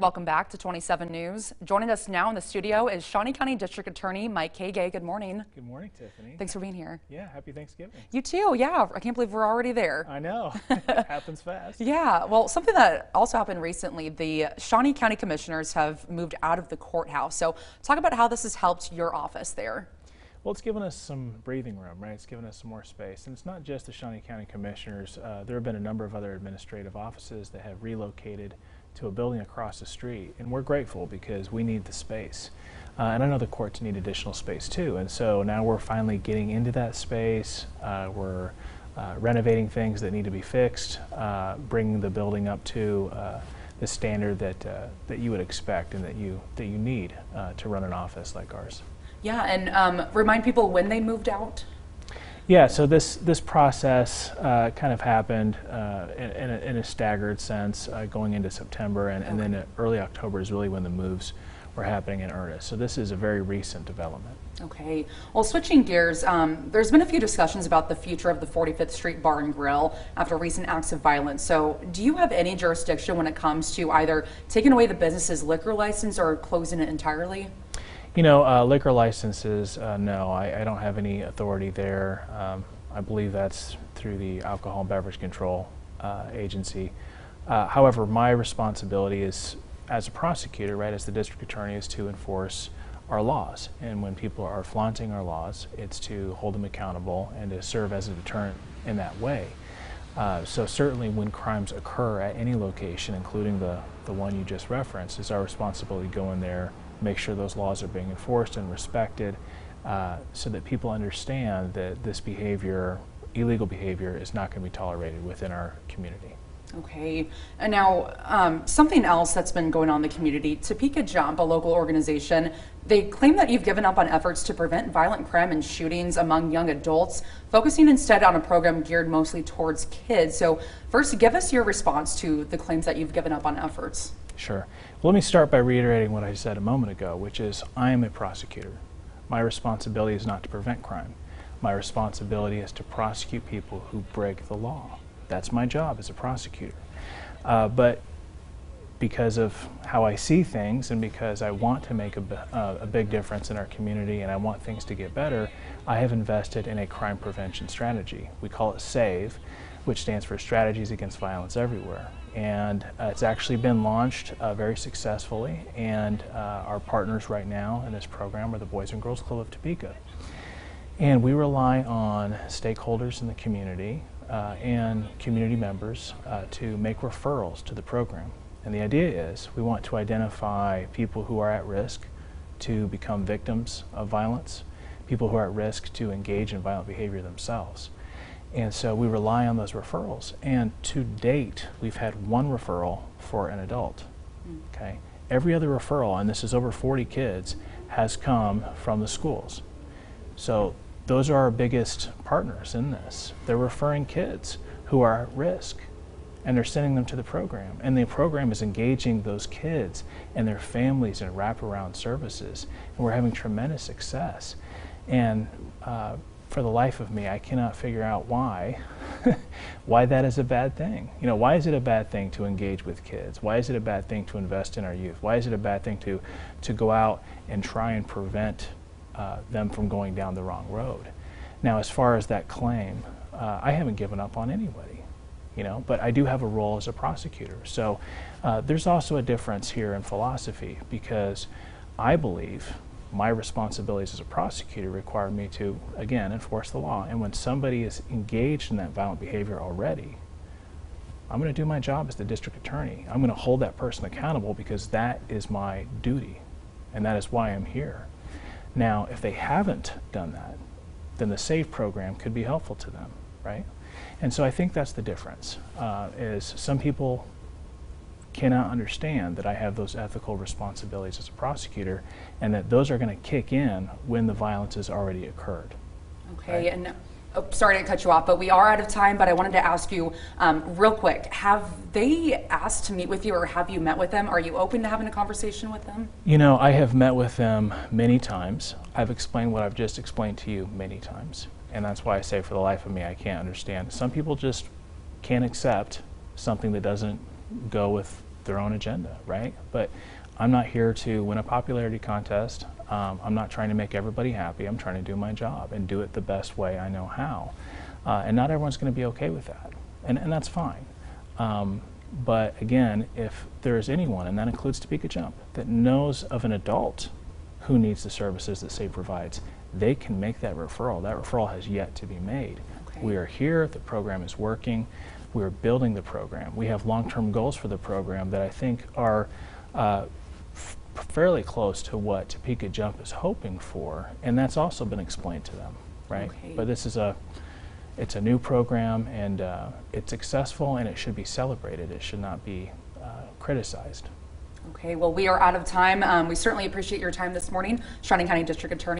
Welcome back to 27 News. Joining us now in the studio is Shawnee County District Attorney Mike Kagay. Good morning. Good morning, Tiffany. Thanks for being here. Yeah, happy Thanksgiving. You too, yeah. I can't believe we're already there. I know, it happens fast. Yeah, well, something that also happened recently, the Shawnee County Commissioners have moved out of the courthouse. So talk about how this has helped your office there. Well, it's given us some breathing room, right? It's given us some more space. And it's not just the Shawnee County Commissioners. There have been a number of other administrative offices that have relocated to a building across the street, and we're grateful because we need the space. And I know the courts need additional space too, and so now we're finally getting into that space. We're renovating things that need to be fixed, bringing the building up to the standard that, that you would expect and that you need to run an office like ours. Yeah, and remind people when they moved out. Yeah, so this process kind of happened in a staggered sense going into September, and then early October is really when the moves were happening in earnest. So this is a very recent development. Okay. Well, switching gears, there's been a few discussions about the future of the 45th Street Bar and Grill after recent acts of violence. So do you have any jurisdiction when it comes to either taking away the business's liquor license or closing it entirely? You know, liquor licenses, no, I don't have any authority there. I believe that's through the Alcohol and Beverage Control agency. However, my responsibility is, as a prosecutor, right, as the district attorney, is to enforce our laws. And when people are flaunting our laws, it's to hold them accountable and to serve as a deterrent in that way. So certainly when crimes occur at any location, including the one you just referenced, it's our responsibility to go in there, make sure those laws are being enforced and respected so that people understand that this behavior, illegal behavior, is not going to be tolerated within our community. Okay, and now something else that's been going on in the community, Topeka Jump, a local organization, they claim that you've given up on efforts to prevent violent crime and shootings among young adults, focusing instead on a program geared mostly towards kids. So first, give us your response to the claims that you've given up on efforts. Sure. Well, let me start by reiterating what I said a moment ago, which is I am a prosecutor. My responsibility is not to prevent crime. My responsibility is to prosecute people who break the law. That's my job as a prosecutor. But because of how I see things and because I want to make a big difference in our community and I want things to get better, I have invested in a crime prevention strategy. We call it S.A.V.E., which stands for Strategies Against Violence Everywhere. And it's actually been launched very successfully, and our partners right now in this program are the Boys and Girls Club of Topeka. And we rely on stakeholders in the community and community members to make referrals to the program. And the idea is we want to identify people who are at risk to become victims of violence, people who are at risk to engage in violent behavior themselves. And so we rely on those referrals. And to date, we've had one referral for an adult. Okay? Every other referral, and this is over 40 kids, has come from the schools. So those are our biggest partners in this. They're referring kids who are at risk, and they're sending them to the program. And the program is engaging those kids and their families in wraparound services. And we're having tremendous success. And for the life of me, I cannot figure out why that is a bad thing. You know, why is it a bad thing to engage with kids? Why is it a bad thing to invest in our youth? Why is it a bad thing to go out and try and prevent them from going down the wrong road? Now, as far as that claim, I haven't given up on anybody, you know, but I do have a role as a prosecutor. So there's also a difference here in philosophy, because I believe my responsibilities as a prosecutor require me to, again, enforce the law. And when somebody is engaged in that violent behavior already, I'm going to do my job as the district attorney. I'm going to hold that person accountable because that is my duty, and that is why I'm here. Now, if they haven't done that, then the SAVE program could be helpful to them, right? And so I think that's the difference, is some people cannot understand that I have those ethical responsibilities as a prosecutor, and that those are going to kick in when the violence has already occurred. Okay, right? And oh, sorry to cut you off, but we are out of time, but I wanted to ask you real quick, have they asked to meet with you, or have you met with them? Are you open to having a conversation with them? You know, I have met with them many times. I've explained what I've just explained to you many times, and that's why I say for the life of me I can't understand. Some people just can't accept something that doesn't go with their own agenda, right? But I'm not here to win a popularity contest. I'm not trying to make everybody happy. I'm trying to do my job and do it the best way I know how. And not everyone's going to be okay with that, and that's fine. But again, if there is anyone, and that includes Topeka Jump, that knows of an adult who needs the services that SAVE provides, they can make that referral. That referral has yet to be made. Okay. We are here, the program is working, we are building the program. We have long-term goals for the program that I think are fairly close to what Topeka Jump is hoping for, and that's also been explained to them, right? Okay. But this is it's a new program, and it's successful, and it should be celebrated. It should not be criticized. Okay, well, we are out of time. We certainly appreciate your time this morning, Shawnee County District Attorney.